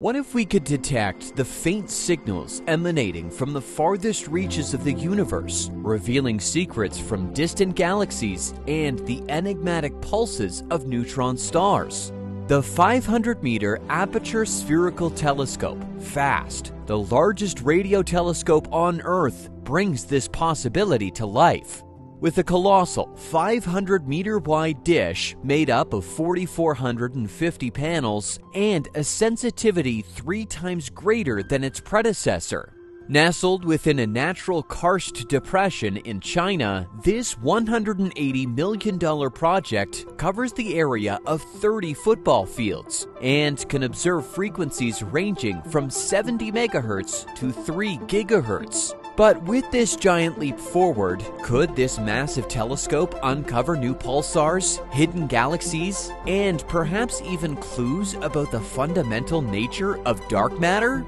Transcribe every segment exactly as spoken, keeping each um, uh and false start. What if we could detect the faint signals emanating from the farthest reaches of the universe, revealing secrets from distant galaxies and the enigmatic pulses of neutron stars? The five hundred meter Aperture Spherical Telescope, FAST, the largest radio telescope on Earth, brings this possibility to life. With a colossal five hundred meter wide dish made up of four thousand four hundred fifty panels and a sensitivity three times greater than its predecessor. Nestled within a natural karst depression in China, this one hundred eighty million dollar project covers the area of thirty football fields and can observe frequencies ranging from seventy megahertz to three gigahertz. But with this giant leap forward, could this massive telescope uncover new pulsars, hidden galaxies, and perhaps even clues about the fundamental nature of dark matter?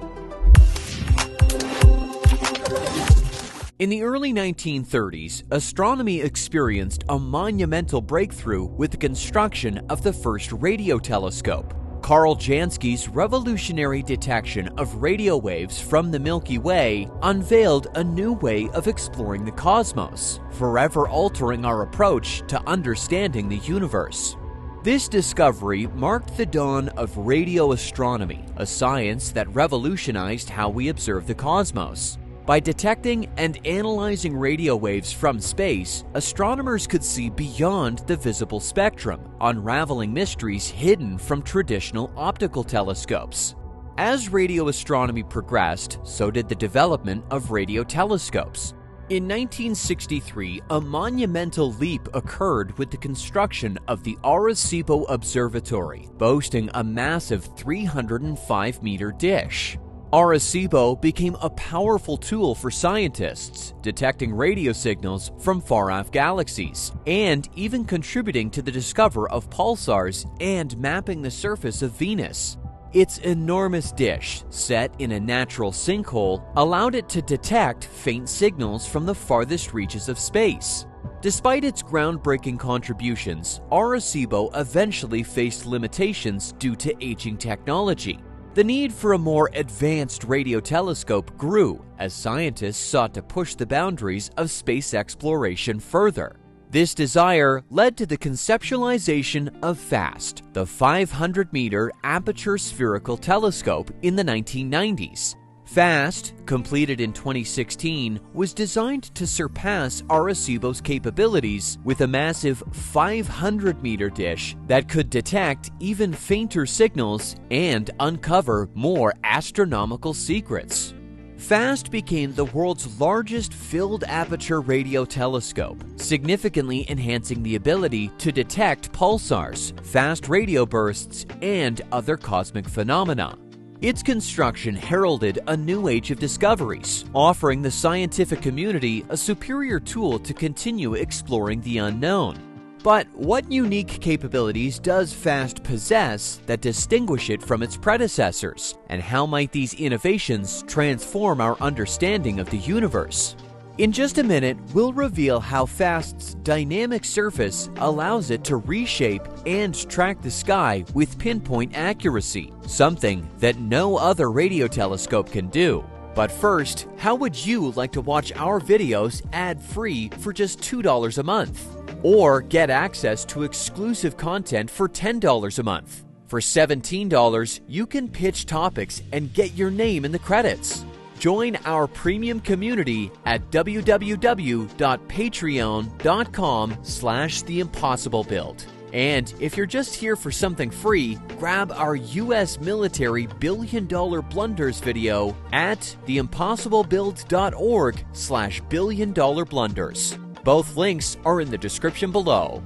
In the early nineteen thirties, astronomy experienced a monumental breakthrough with the construction of the first radio telescope. Karl Jansky's revolutionary detection of radio waves from the Milky Way unveiled a new way of exploring the cosmos, forever altering our approach to understanding the universe. This discovery marked the dawn of radio astronomy, a science that revolutionized how we observe the cosmos. By detecting and analyzing radio waves from space, astronomers could see beyond the visible spectrum, unraveling mysteries hidden from traditional optical telescopes. As radio astronomy progressed, so did the development of radio telescopes. In nineteen sixty-three, a monumental leap occurred with the construction of the Arecibo Observatory, boasting a massive three hundred five meter dish. Arecibo became a powerful tool for scientists, detecting radio signals from far-off galaxies, and even contributing to the discovery of pulsars and mapping the surface of Venus. Its enormous dish, set in a natural sinkhole, allowed it to detect faint signals from the farthest reaches of space. Despite its groundbreaking contributions, Arecibo eventually faced limitations due to aging technology. The need for a more advanced radio telescope grew as scientists sought to push the boundaries of space exploration further. This desire led to the conceptualization of FAST, the five hundred meter Aperture Spherical Telescope, in the nineteen nineties. FAST, completed in twenty sixteen, was designed to surpass Arecibo's capabilities with a massive five hundred meter dish that could detect even fainter signals and uncover more astronomical secrets. FAST became the world's largest filled aperture radio telescope, significantly enhancing the ability to detect pulsars, fast radio bursts, and other cosmic phenomena. Its construction heralded a new age of discoveries, offering the scientific community a superior tool to continue exploring the unknown. But what unique capabilities does FAST possess that distinguish it from its predecessors, and how might these innovations transform our understanding of the universe? In just a minute, we'll reveal how FAST's dynamic surface allows it to reshape and track the sky with pinpoint accuracy, something that no other radio telescope can do. But first, how would you like to watch our videos ad-free for just two dollars a month? Or get access to exclusive content for ten dollars a month? For seventeen dollars, you can pitch topics and get your name in the credits. Join our premium community at w w w dot patreon dot com slash the impossible build. And if you're just here for something free, grab our U S military billion dollar blunders video at the impossible build dot org slash billion dollar blunders. Both links are in the description below.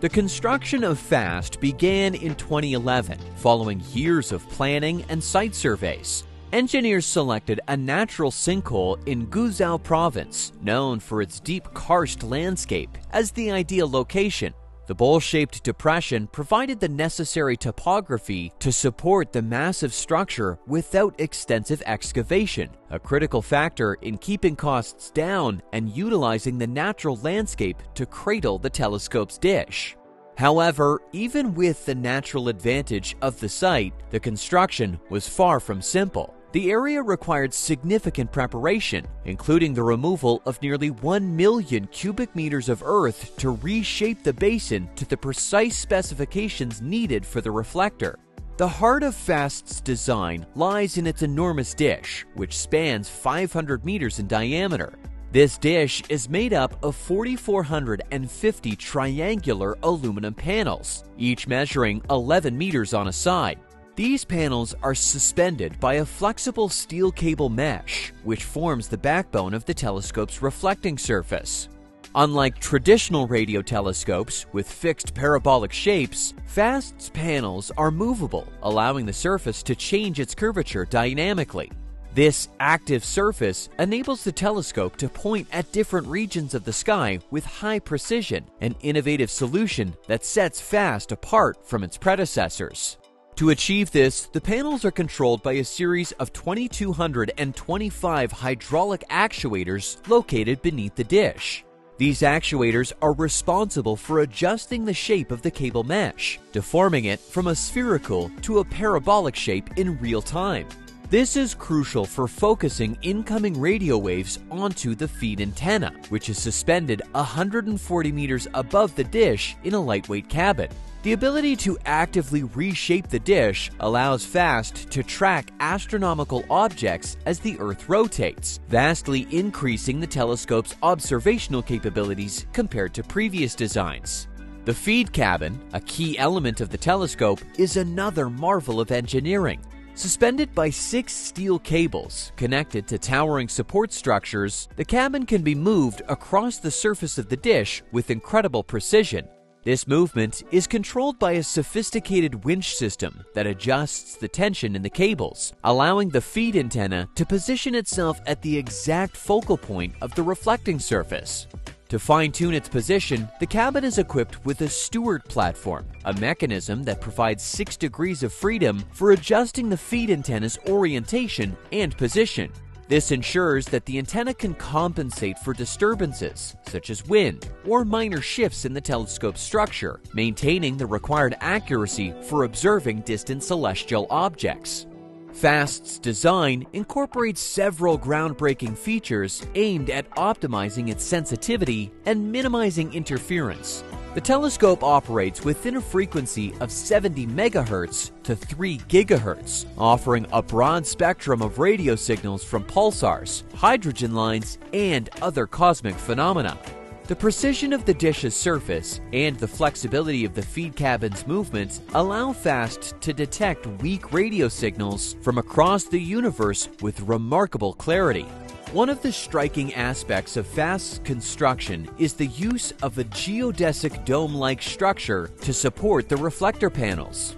The construction of FAST began in twenty eleven, following years of planning and site surveys. Engineers selected a natural sinkhole in Guizhou Province, known for its deep karst landscape, as the ideal location. The bowl-shaped depression provided the necessary topography to support the massive structure without extensive excavation, a critical factor in keeping costs down and utilizing the natural landscape to cradle the telescope's dish. However, even with the natural advantage of the site, the construction was far from simple. The area required significant preparation, including the removal of nearly one million cubic meters of earth to reshape the basin to the precise specifications needed for the reflector. The heart of FAST's design lies in its enormous dish, which spans five hundred meters in diameter. This dish is made up of four thousand four hundred fifty triangular aluminum panels, each measuring eleven meters on a side. These panels are suspended by a flexible steel cable mesh, which forms the backbone of the telescope's reflecting surface. Unlike traditional radio telescopes with fixed parabolic shapes, FAST's panels are movable, allowing the surface to change its curvature dynamically. This active surface enables the telescope to point at different regions of the sky with high precision, an innovative solution that sets FAST apart from its predecessors. To achieve this, the panels are controlled by a series of two thousand two hundred twenty-five hydraulic actuators located beneath the dish. These actuators are responsible for adjusting the shape of the cable mesh, deforming it from a spherical to a parabolic shape in real time. This is crucial for focusing incoming radio waves onto the feed antenna, which is suspended one hundred forty meters above the dish in a lightweight cabin. The ability to actively reshape the dish allows FAST to track astronomical objects as the Earth rotates, vastly increasing the telescope's observational capabilities compared to previous designs. The feed cabin, a key element of the telescope, is another marvel of engineering. Suspended by six steel cables connected to towering support structures, the cabin can be moved across the surface of the dish with incredible precision. This movement is controlled by a sophisticated winch system that adjusts the tension in the cables, allowing the feed antenna to position itself at the exact focal point of the reflecting surface. To fine-tune its position, the cabin is equipped with a Stewart platform, a mechanism that provides six degrees of freedom for adjusting the feed antenna's orientation and position. This ensures that the antenna can compensate for disturbances, such as wind or minor shifts in the telescope's structure, maintaining the required accuracy for observing distant celestial objects. FAST's design incorporates several groundbreaking features aimed at optimizing its sensitivity and minimizing interference. The telescope operates within a frequency of seventy megahertz to three gigahertz, offering a broad spectrum of radio signals from pulsars, hydrogen lines, and other cosmic phenomena. The precision of the dish's surface and the flexibility of the feed cabin's movements allow FAST to detect weak radio signals from across the universe with remarkable clarity. One of the striking aspects of FAST's construction is the use of a geodesic dome-like structure to support the reflector panels.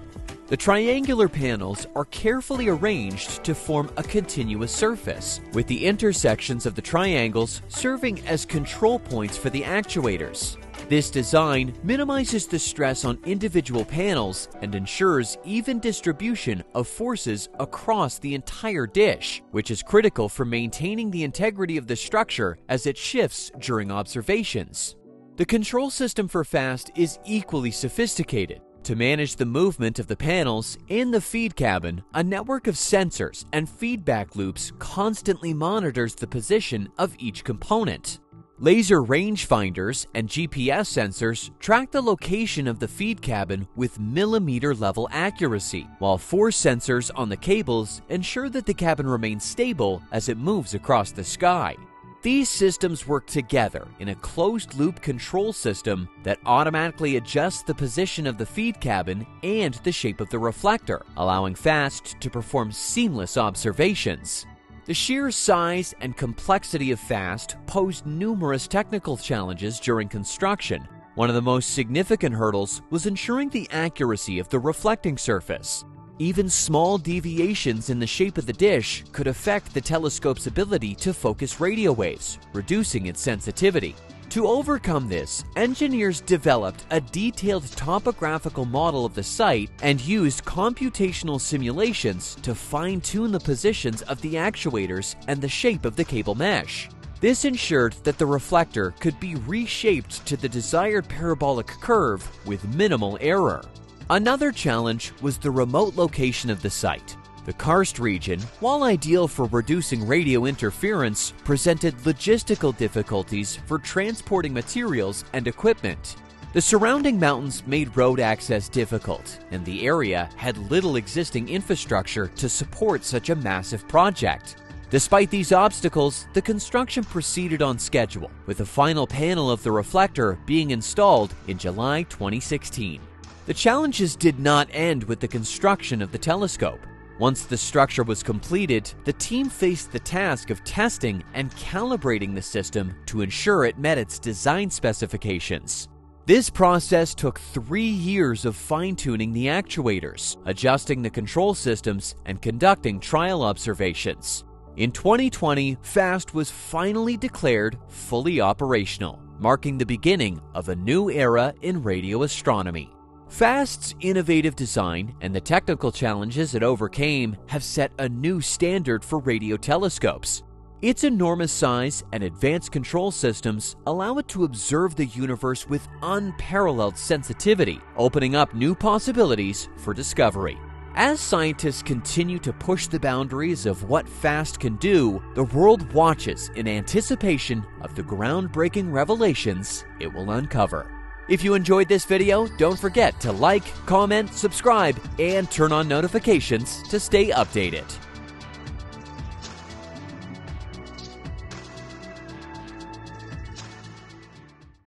The triangular panels are carefully arranged to form a continuous surface, with the intersections of the triangles serving as control points for the actuators. This design minimizes the stress on individual panels and ensures even distribution of forces across the entire dish, which is critical for maintaining the integrity of the structure as it shifts during observations. The control system for FAST is equally sophisticated. To manage the movement of the panels in the feed cabin, a network of sensors and feedback loops constantly monitors the position of each component. Laser rangefinders and G P S sensors track the location of the feed cabin with millimeter-level accuracy, while force sensors on the cables ensure that the cabin remains stable as it moves across the sky. These systems work together in a closed-loop control system that automatically adjusts the position of the feed cabin and the shape of the reflector, allowing FAST to perform seamless observations. The sheer size and complexity of FAST posed numerous technical challenges during construction. One of the most significant hurdles was ensuring the accuracy of the reflecting surface. Even small deviations in the shape of the dish could affect the telescope's ability to focus radio waves, reducing its sensitivity. To overcome this, engineers developed a detailed topographical model of the site and used computational simulations to fine-tune the positions of the actuators and the shape of the cable mesh. This ensured that the reflector could be reshaped to the desired parabolic curve with minimal error. Another challenge was the remote location of the site. The karst region, while ideal for reducing radio interference, presented logistical difficulties for transporting materials and equipment. The surrounding mountains made road access difficult, and the area had little existing infrastructure to support such a massive project. Despite these obstacles, the construction proceeded on schedule, with the final panel of the reflector being installed in July twenty sixteen. The challenges did not end with the construction of the telescope. Once the structure was completed, the team faced the task of testing and calibrating the system to ensure it met its design specifications. This process took three years of fine-tuning the actuators, adjusting the control systems, and conducting trial observations. In twenty twenty, FAST was finally declared fully operational, marking the beginning of a new era in radio astronomy. FAST's innovative design and the technical challenges it overcame have set a new standard for radio telescopes. Its enormous size and advanced control systems allow it to observe the universe with unparalleled sensitivity, opening up new possibilities for discovery. As scientists continue to push the boundaries of what FAST can do, the world watches in anticipation of the groundbreaking revelations it will uncover. If you enjoyed this video, don't forget to like, comment, subscribe, and turn on notifications to stay updated.